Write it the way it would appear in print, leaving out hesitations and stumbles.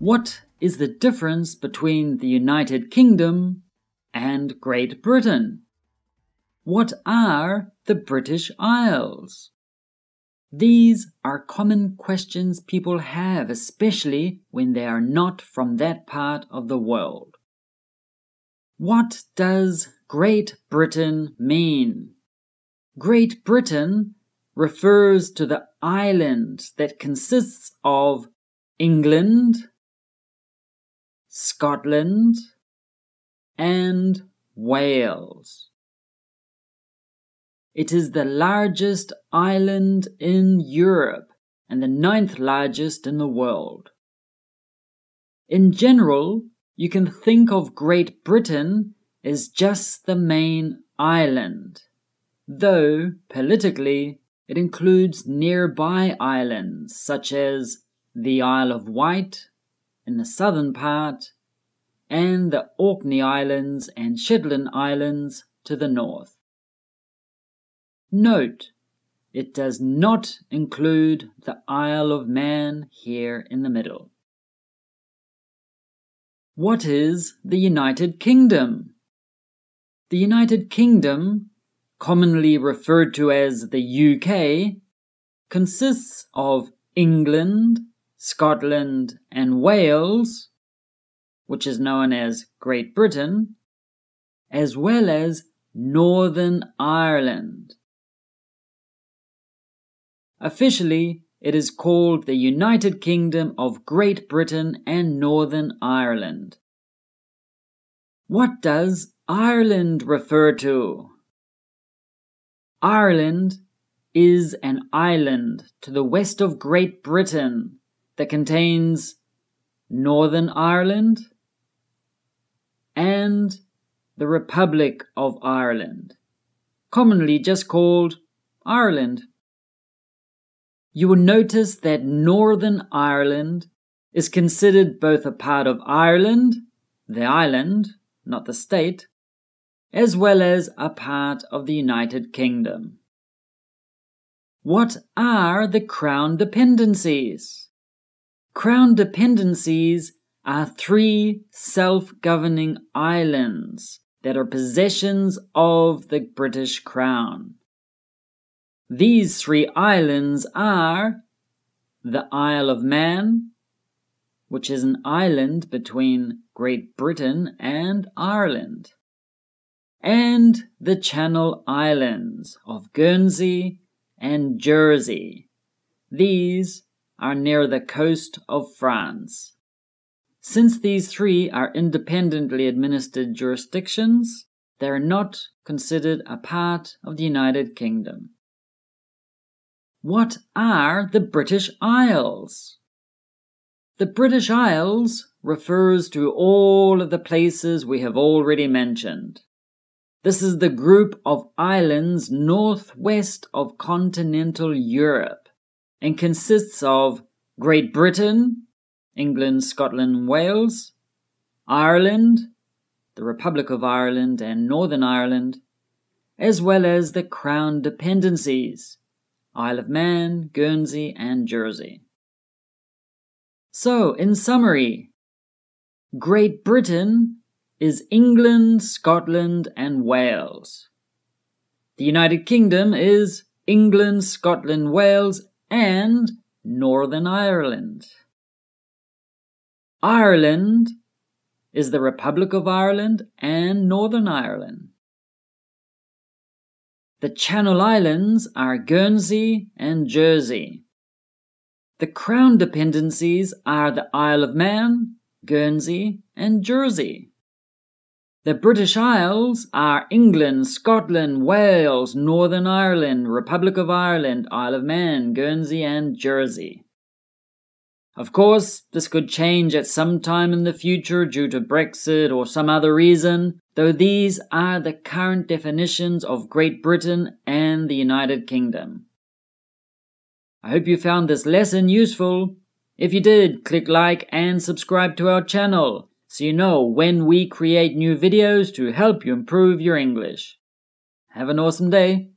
What is the difference between the United Kingdom and Great Britain? What are the British Isles? These are common questions people have, especially when they are not from that part of the world. What does Great Britain mean? Great Britain refers to the island that consists of England, Scotland, and Wales. It is the largest island in Europe and the 9th largest in the world. In general, you can think of Great Britain as just the main island, though politically it includes nearby islands such as the Isle of Wight in the southern part and the Orkney Islands and Shetland Islands to the north. Note, it does not include the Isle of Man here in the middle. What is the United Kingdom? The United Kingdom, commonly referred to as the UK, consists of England, Scotland and Wales, which is known as Great Britain, as well as Northern Ireland. Officially, it is called the United Kingdom of Great Britain and Northern Ireland. What does Ireland refer to? Ireland is an island to the west of Great Britain that contains Northern Ireland and the Republic of Ireland, commonly just called Ireland. You will notice that Northern Ireland is considered both a part of Ireland, the island, not the state, as well as a part of the United Kingdom. What are the Crown dependencies? Crown dependencies are 3 self-governing islands that are possessions of the British Crown. These 3 islands are the Isle of Man, which is an island between Great Britain and Ireland, and the Channel Islands of Guernsey and Jersey. These are near the coast of France. Since these 3 are independently administered jurisdictions, they are not considered a part of the United Kingdom. What are the British Isles? The British Isles refers to all of the places we have already mentioned. This is the group of islands northwest of continental Europe and consists of Great Britain, England, Scotland, and Wales, Ireland, the Republic of Ireland and Northern Ireland, as well as the Crown dependencies, Isle of Man, Guernsey, and Jersey. So, in summary, Great Britain is England, Scotland, and Wales. The United Kingdom is England, Scotland, Wales, and Northern Ireland. Ireland is the Republic of Ireland and Northern Ireland. The Channel Islands are Guernsey and Jersey. The Crown dependencies are the Isle of Man, Guernsey and Jersey. The British Isles are England, Scotland, Wales, Northern Ireland, Republic of Ireland, Isle of Man, Guernsey and Jersey. Of course, this could change at some time in the future due to Brexit or some other reason, though these are the current definitions of Great Britain and the United Kingdom. I hope you found this lesson useful. If you did, click like and subscribe to our channel so you know when we create new videos to help you improve your English. Have an awesome day.